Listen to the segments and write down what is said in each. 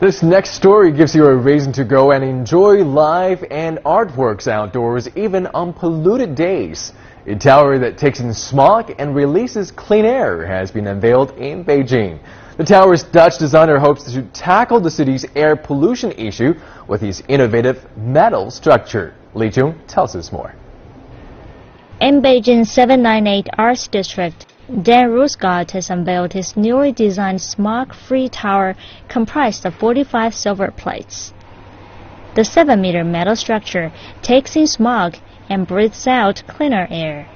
This next story gives you a reason to go and enjoy live and artworks outdoors, even on polluted days. A tower that takes in smog and releases clean air has been unveiled in Beijing. The tower's Dutch designer hopes to tackle the city's air pollution issue with his innovative metal structure. Li Chung tells us more. In Beijing's 798 Arts District, Daan Roosegaarde has unveiled his newly designed Smog Free Tower comprised of 45 silver plates. The 7-meter metal structure takes in smog and breathes out cleaner air.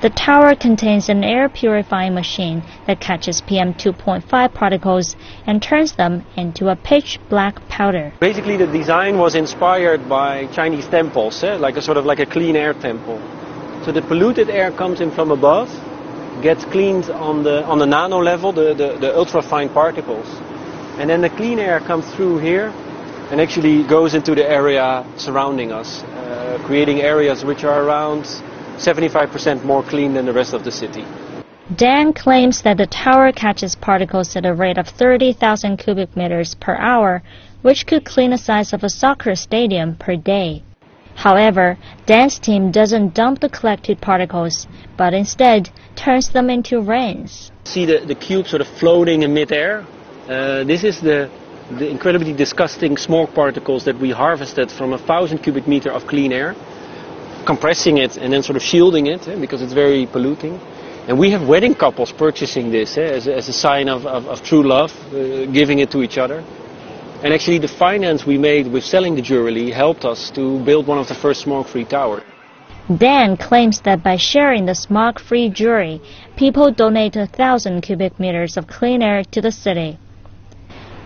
The tower contains an air purifying machine that catches PM 2.5 particles and turns them into a pitch black powder. Basically, the design was inspired by Chinese temples, like a clean air temple. So the polluted air comes in from above, gets cleaned on the nano level, the ultrafine particles, and then the clean air comes through here and actually goes into the area surrounding us, creating areas which are around 75% more clean than the rest of the city. Daan claims that the tower catches particles at a rate of 30,000 cubic meters per hour, which could clean the size of a soccer stadium per day. However, Dan's team doesn't dump the collected particles, but instead turns them into rains. See the cube sort of floating in midair? This is the incredibly disgusting smog particles that we harvested from 1,000 cubic meter of clean air, compressing it and then sort of shielding it, because it's very polluting. And we have wedding couples purchasing this as a sign of true love, giving it to each other. And actually the finance we made with selling the jewelry helped us to build one of the first smog-free towers. Daan claims that by sharing the smog-free jewelry, people donate 1,000 cubic meters of clean air to the city.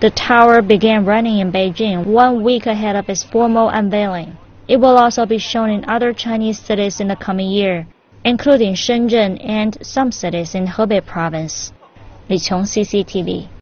The tower began running in Beijing 1 week ahead of its formal unveiling. It will also be shown in other Chinese cities in the coming year, including Shenzhen and some cities in Hebei province. Li Qiong, CCTV.